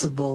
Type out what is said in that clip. sensible.